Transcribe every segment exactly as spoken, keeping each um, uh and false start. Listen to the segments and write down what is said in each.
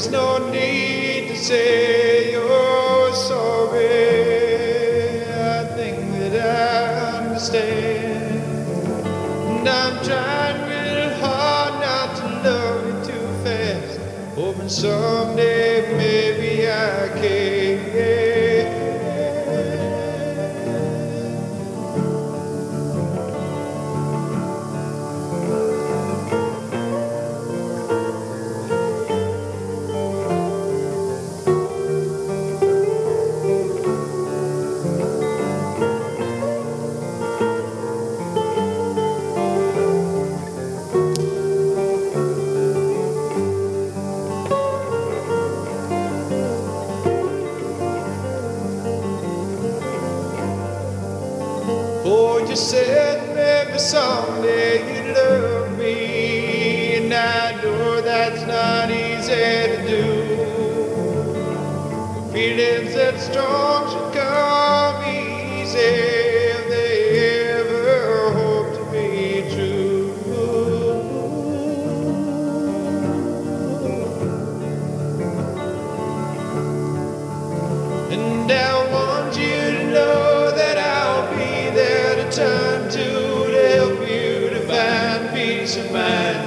There's no need to say you're sorry. I think that I understand, and I'm trying real hard not to love you too fast, hoping someday maybe I can. You said maybe someday you'd love me, and I know that's not easy to do. Feelings that strong should come easy if they ever hope to be true. And I want you to know time to help you to find peace of mind,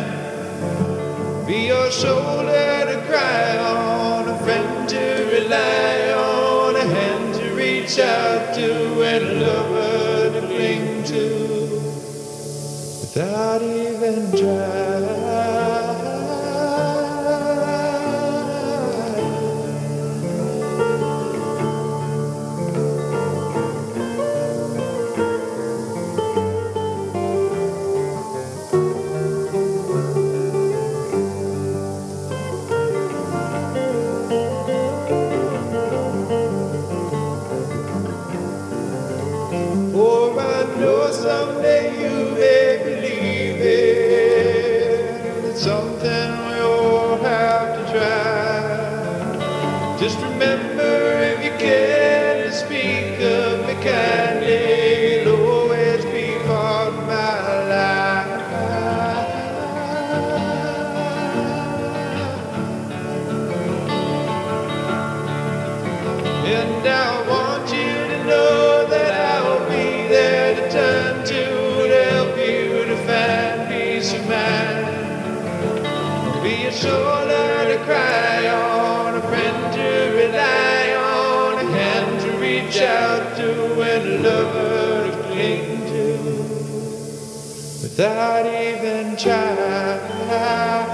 be your shoulder to cry on, a friend to rely on, a hand to reach out to, and a lover to cling to without even trying. Someday you may believe it. It's something we all have to try. Just remember, if you care to speak of me kindly, it'll always be part of my life. And I want you to know be a shoulder to cry on, a friend to rely on, a hand to reach out to, and a lover to cling to without even trying.